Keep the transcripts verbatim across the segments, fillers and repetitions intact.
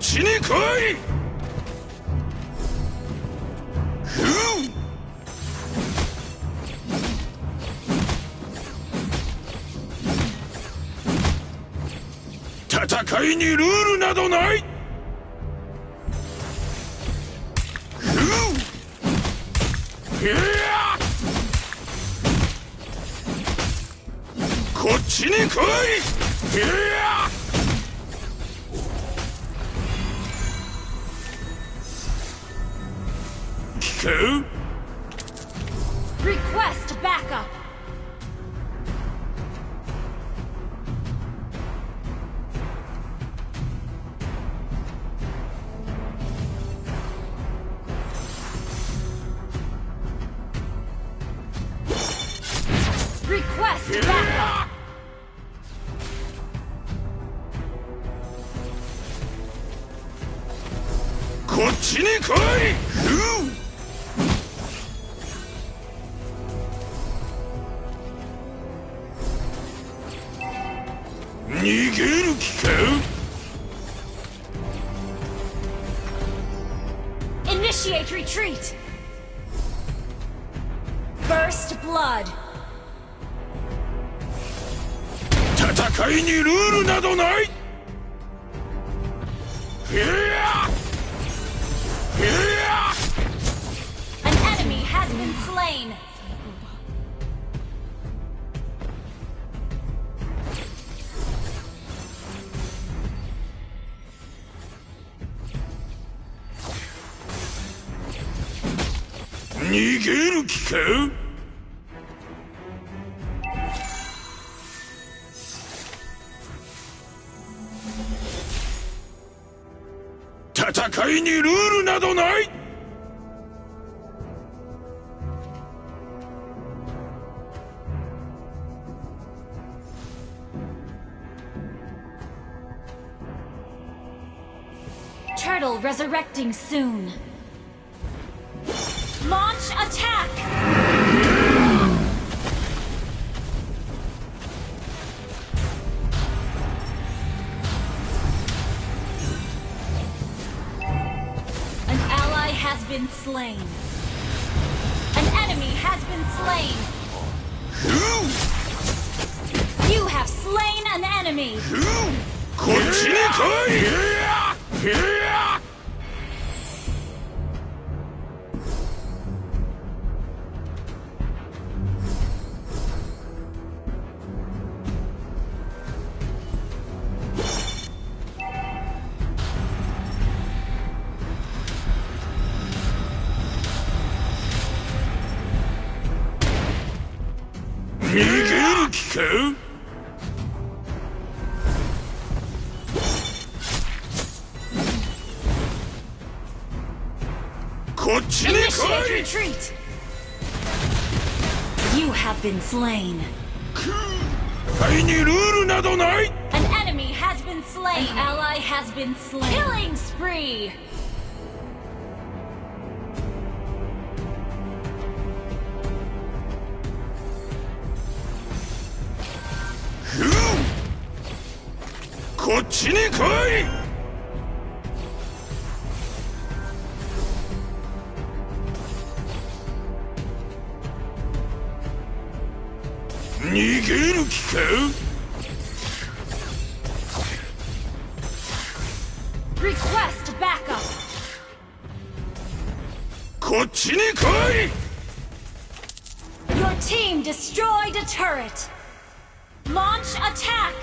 Chinikoi! Tatakai ni ruru nado nai! Kocchi ni koi! Two? Request backup. Request yeah. backup. Kochi ni koi! Nigeru kikou? Initiate retreat! First blood! Tatakai ni ruru nado nai! An enemy has been slain! Nigeru kikou? Tatakai ni ruru nado nai! Turtle resurrecting soon. Launch attack! An ally has been slain. An enemy has been slain. You have slain an enemy. Nigeru kikou? Kochi ni koi! Retreat! You have been slain. Tatakai ni ruru nado nai! An enemy has been slain. An ally has been slain. Killing spree! Kochi ni koi! Nigeru kikou? Request backup! Kochi ni koi! Your team destroyed a turret! Launch attack!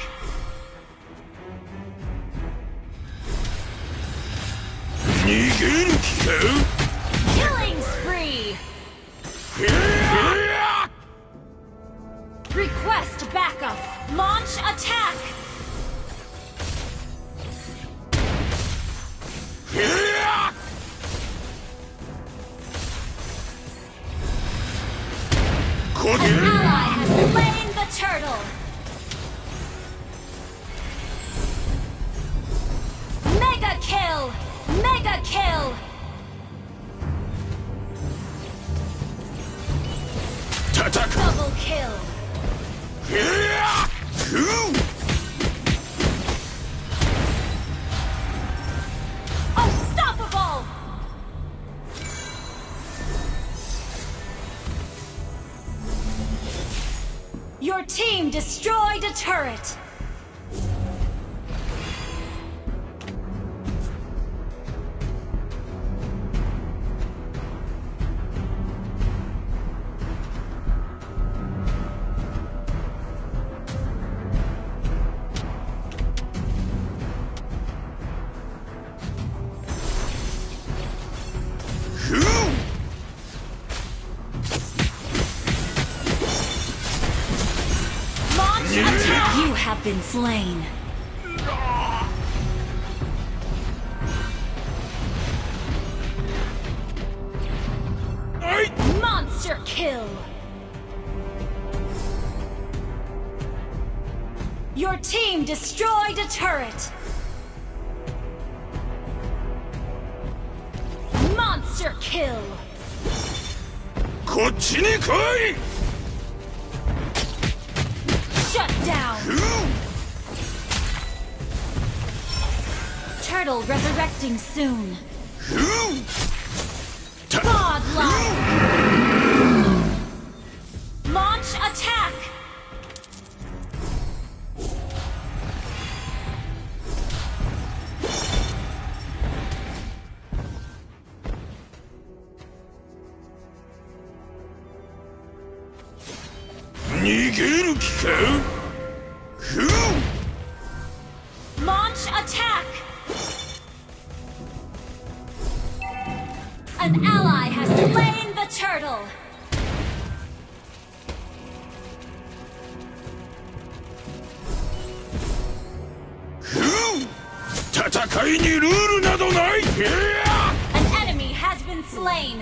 Nigeru kikou? Killing spree! Request backup! Launch attack! An ally has slain the turtle. Mega kill! Mega kill! Double kill! Unstoppable! Your team destroyed a turret! Have been slain. Monster kill. Your team destroyed a turret. Monster kill. Shut down. Turtle resurrecting soon. Godlike. Launch attack. Launch attack. An ally has slain the turtle! An enemy has been slain!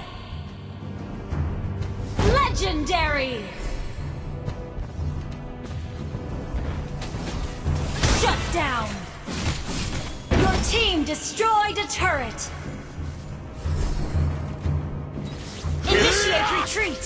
Legendary! Shut down! Your team destroyed a turret! Initiate retreat!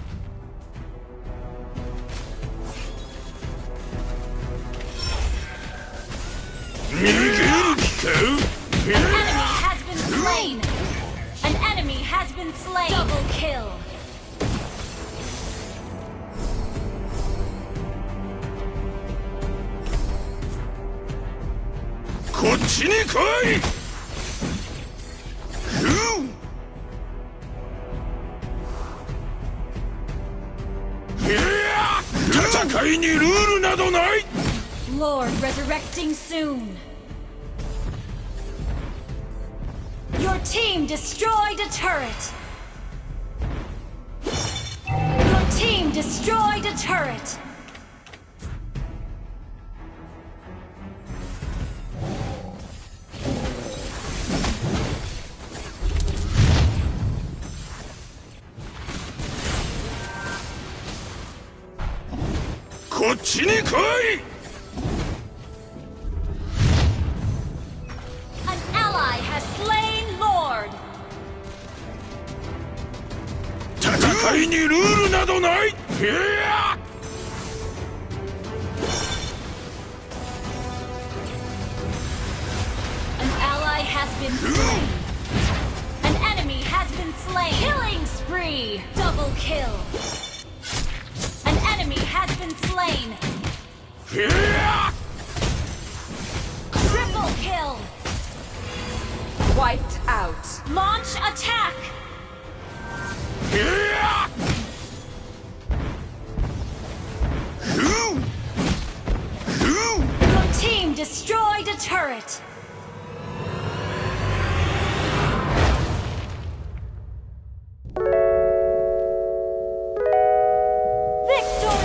An enemy has been slain. An enemy has been slain. Double kill. Come here! Lord resurrecting soon. Your team destroyed a turret. Your team destroyed a turret. An ally has slain Lord. An ally has been slain. An enemy has been slain. Killing spree. spree. Double kill. An enemy has been slain. Yeah. Triple kill. Wiped out. Launch attack. Yeah. Your team destroyed a turret. Victory!